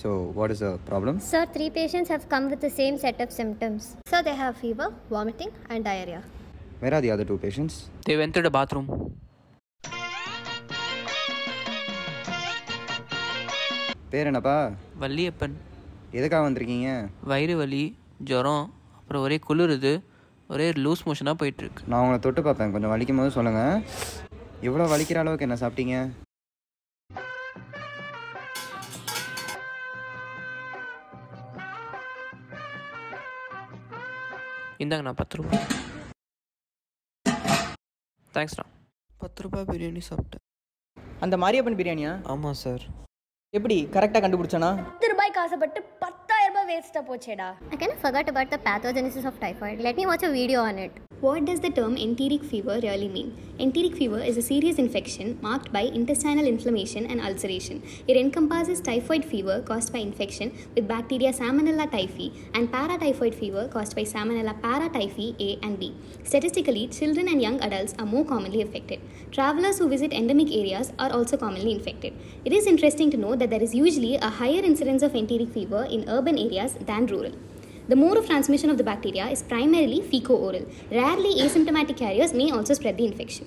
So what is the problem? Sir, 3 patients have come with the same set of symptoms. Sir, they have fever, vomiting and diarrhea. Where are the other 2 patients? They went to the bathroom. What's your name? Valliyappan. Why are you here? Vairu vali, joram, apra ore kulurudhu, ore loose motion ah poitirukku. Na ungala thottu paapen, konjam valikkumbodhu solunga. Evlo valikira alavukku enna saaptinga? Indha na 10 rupees. Thanks na. 10 rupees biryani saapta. Andha Mariyappan biryani ah? Ama sir. எப்படி கரெக்ட்டா கண்டுபிடிச்சானா 10 ரூபாய் காசப்பட்டு 10000 ரூபாய் வேஸ்டா போச்சேடா. I kind of forgot about the pathogenesis of typhoid. Let me watch a video on it. What does the term enteric fever really mean? Enteric fever is a serious infection marked by intestinal inflammation and ulceration. It encompasses typhoid fever caused by infection with bacteria Salmonella typhi and paratyphoid fever caused by Salmonella paratyphi A and B. Statistically, children and young adults are more commonly affected. Travelers who visit endemic areas are also commonly infected. It is interesting to know that there is usually a higher incidence of enteric fever in urban areas than rural. The mode of transmission of the bacteria is primarily fecal-oral. Rarely asymptomatic carriers may also spread the infection.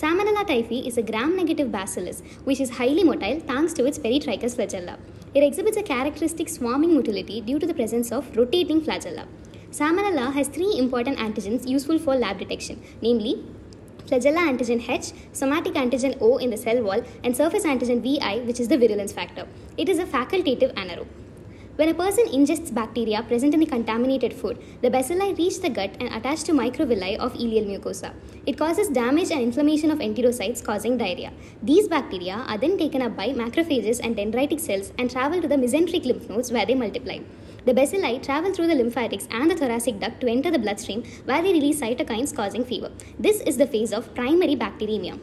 Salmonella typhi is a gram-negative bacillus which is highly motile thanks to its peritrichous flagella. It exhibits a characteristic swarming motility due to the presence of rotating flagella. Salmonella has 3 important antigens useful for lab detection, namely flagella antigen H, somatic antigen O in the cell wall and surface antigen Vi, which is the virulence factor. It is a facultative anaerobe. When a person ingests bacteria present in the contaminated food, the bacilli reach the gut and attach to microvilli of ileal mucosa. It causes damage and inflammation of enterocytes causing diarrhea. These bacteria are then taken up by macrophages and dendritic cells and travel to the mesenteric lymph nodes where they multiply. The bacilli travel through the lymphatics and the thoracic duct to enter the bloodstream where they release cytokines causing fever. This is the phase of primary bacteremia.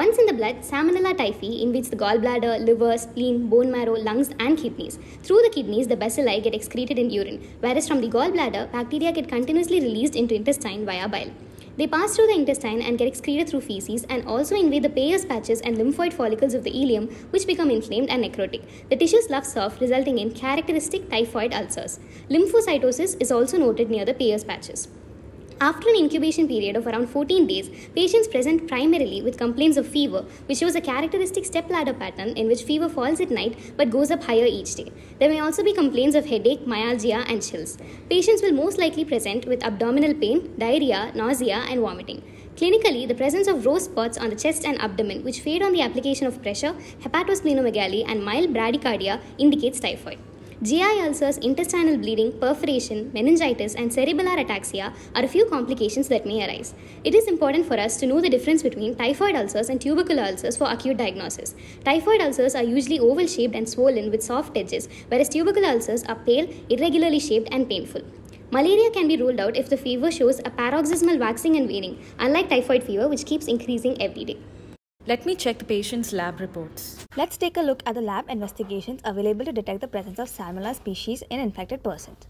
Once in the blood, Salmonella typhi invades the gallbladder, liver, spleen, bone marrow, lungs and kidneys. Through the kidneys, the bacilli get excreted in urine, whereas from the gallbladder, bacteria get continuously released into intestine via bile. They pass through the intestine and get excreted through feces and also invade the Peyer's patches and lymphoid follicles of the ileum, which become inflamed and necrotic. The tissue sloughs off, resulting in characteristic typhoid ulcers. Lymphocytosis is also noted near the Peyer's patches. After an incubation period of around 14 days, patients present primarily with complaints of fever, which shows a characteristic stepladder pattern in which fever falls at night but goes up higher each day. There may also be complaints of headache, myalgia, and chills. Patients will most likely present with abdominal pain, diarrhea, nausea, and vomiting. Clinically, the presence of rose spots on the chest and abdomen, which fade on the application of pressure, hepatosplenomegaly, and mild bradycardia indicates typhoid. GI ulcers, intestinal bleeding, perforation, meningitis and cerebellar ataxia are a few complications that may arise. It is important for us to know the difference between typhoid ulcers and tubercular ulcers for acute diagnosis. Typhoid ulcers are usually oval-shaped and swollen with soft edges, whereas tubercular ulcers are pale, irregularly shaped and painful. Malaria can be ruled out if the fever shows a paroxysmal waxing and waning, unlike typhoid fever which keeps increasing every day. Let me check the patient's lab reports. Let's take a look at the lab investigations available to detect the presence of Salmonella species in infected persons.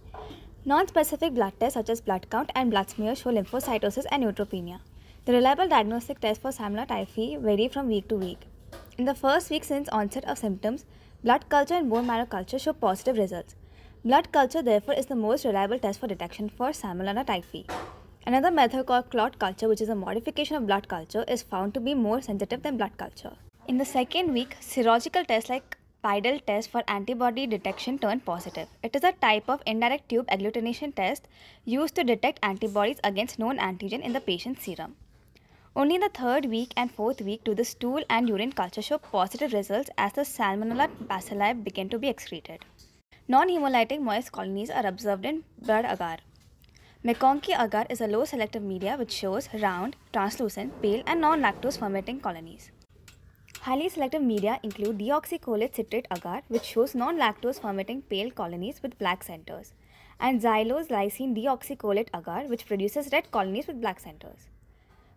Non-specific blood tests such as blood count and blood smear show lymphocytosis and neutropenia. The reliable diagnostic tests for Salmonella typhi vary from week to week. In the first week since onset of symptoms, blood culture and bone marrow culture show positive results. Blood culture therefore is the most reliable test for detection for Salmonella typhi. Another method called clot culture, which is a modification of blood culture, is found to be more sensitive than blood culture. In the second week, serological tests like Widal test for antibody detection turned positive. It is a type of indirect tube agglutination test used to detect antibodies against known antigen in the patient's serum. Only in the third week and fourth week do the stool and urine culture show positive results as the Salmonella bacilli begin to be excreted. Non-hemolytic moist colonies are observed in blood agar. MacConkey agar is a low selective media which shows round, translucent, pale and non-lactose fermenting colonies. Highly selective media include deoxycholate citrate agar, which shows non-lactose fermenting pale colonies with black centers, and Xylose lysine deoxycholate agar, which produces red colonies with black centers.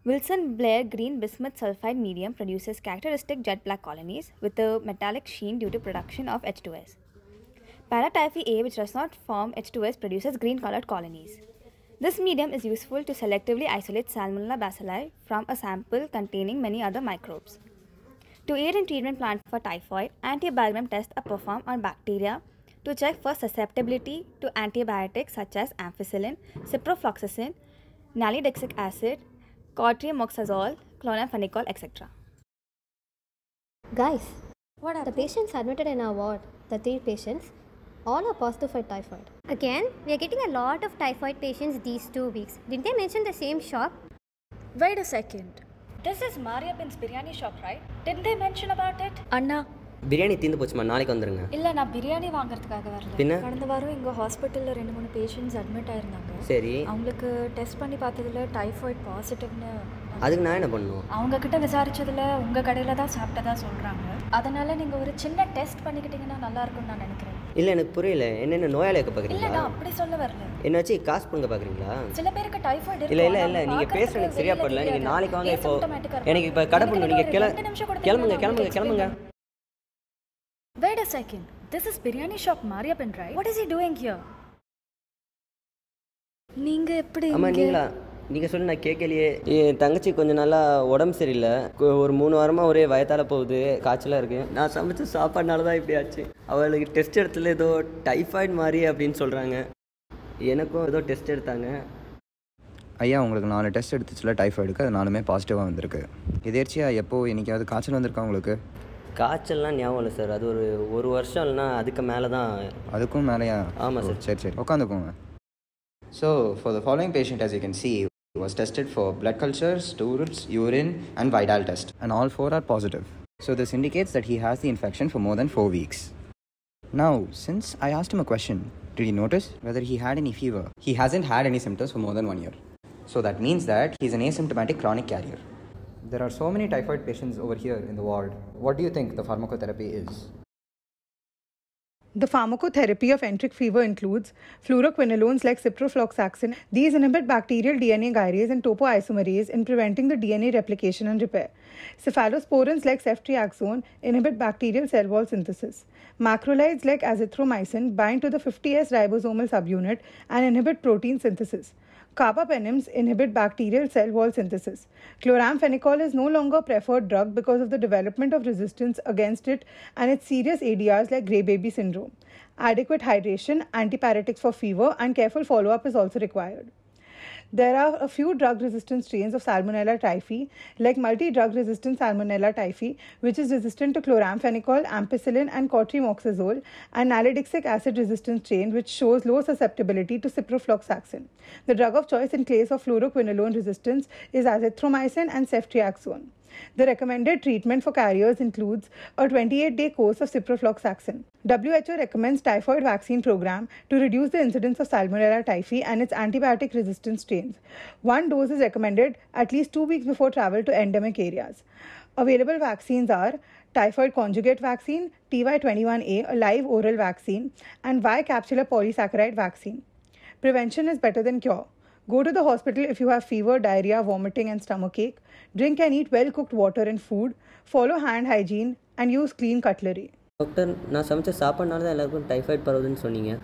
Wilson-Blair green bismuth sulfide medium produces characteristic jet black colonies with a metallic sheen due to production of H2S. Paratyphi A, which does not form H2S, produces green-colored colonies. This medium is useful to selectively isolate Salmonella bacilli from a sample containing many other microbes. To aid in treatment plan for typhoid, antibiogram tests are performed on bacteria to check for susceptibility to antibiotics such as ampicillin, ciprofloxacin, nalidexic acid, cotrimoxazole, chloramphenicol, etc. Guys, what are the patients admitted in our ward? The 3 patients, all are positive for typhoid. Again, we are getting a lot of typhoid patients these 2 weeks. Didn't they mention the same shop? Wait a second. This is Maria Bin's biryani shop, right? Didn't they mention about it? Anna. Biryani thindu pochuma naalai vandirunga illa na biryani vaangiradhukaga varala kadandha varu inga hospital la 2-3 patients admit aayirundanga seri avangalukku test panni paathadula typhoid positive nu adukku na enna pannu avanga kitta visarichadula unga kadaila da saaptada solranga adanal neenga oru chinna test pannikittinga nalla irukkum na nenikiren illa enakku puriyala enna enna noyala irukku paakringa illa na appadi solla varala enaachi cast panga paakringa sila perukku typhoid irukku illa illa neenga pesra enakku seriya padala neenga naalika vaanga ipo enakku ipo kadapunu neenga kelmunga Wait a second. This is biryani shop Maria Bin, right? What is he doing here? நீங்க எப்படி அம்மா நீங்களா நீங்க சொன்ன நான் கேக்கலையே என் தங்கச்சி கொஞ்ச நாளா உடம்பு சரியில்லை ஒரு 3 வாரமா ஒரே வயதால போகுது காய்ச்சலா இருக்கு நான் சமைச்ச சாப்பாடுனால தான் இப்படி ஆச்சு அவளுக்கு டெஸ்ட் எடுத்தல ஏதோ டைபாய்டு மாதிரி அப்படினு சொல்றாங்க எனக்கும் ஏதோ டெஸ்ட் எடுத்தாங்க ஐயா உங்களுக்கு 4 டெஸ்ட் எடுத்துச்சுல டைபாய்டுக்கு அது 4மே பாசிட்டிவா வந்திருக்கு இதேர்ச்சியா எப்போ இன்னைக்காவது காய்ச்சல் வந்திருக்கா உங்களுக்கு காச்சல்லாம் ஞாபகம் இல்ல சார் அது ஒரு வருஷம் இல்லனா அதுக்கு மேல தான் அதுக்கும் மேலயா ஆமா சார் சரி சரி உட்கார்ந்துக்கோங்க So for the following patient as you can see was tested for blood cultures, stools, urine and Widal test and all 4 are positive. So this indicates that he has the infection for more than 4 weeks. Now since I asked him a question, did you notice whether he had any fever? He hasn't had any symptoms for more than 1 year. So that means that he is an asymptomatic chronic carrier. There are so many typhoid patients over here in the ward. What do you think the pharmacotherapy is? The pharmacotherapy of enteric fever includes fluoroquinolones like ciprofloxacin. These inhibit bacterial DNA gyrase and topoisomerase in preventing the DNA replication and repair. Cephalosporins like ceftriaxone inhibit bacterial cell wall synthesis. Macrolides like azithromycin bind to the 50S ribosomal subunit and inhibit protein synthesis. Carbapenems inhibit bacterial cell wall synthesis. Chloramphenicol is no longer a preferred drug because of the development of resistance against it and its serious ADRs like grey baby syndrome. Adequate hydration, antipyretics for fever, and careful follow-up is also required. There are a few drug-resistant strains of Salmonella typhi, like multi-drug-resistant Salmonella typhi, which is resistant to chloramphenicol, ampicillin, and cotrimoxazole, and nalidexic acid-resistant strain, which shows low susceptibility to ciprofloxacin. The drug of choice in case of fluoroquinolone resistance is azithromycin and ceftriaxone. The recommended treatment for carriers includes a 28-day course of ciprofloxacin. WHO recommends typhoid vaccine program to reduce the incidence of Salmonella typhi and its antibiotic-resistant strains. 1 dose is recommended at least 2 weeks before travel to endemic areas. Available vaccines are typhoid conjugate vaccine, TY21A, a live oral vaccine, and Vi capsular polysaccharide vaccine. Prevention is better than cure. Go to the hospital if you have fever, diarrhea, vomiting and stomachache. Drink and eat well-cooked water and food. Follow hand hygiene and use clean cutlery. Doctor, I said that typhoid is typhoid. Doctor? You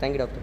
Thank you, Doctor.